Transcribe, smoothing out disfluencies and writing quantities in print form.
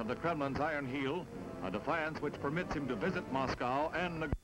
of the Kremlin's Iron Heel, a defiance which permits him to visit Moscow and negotiate.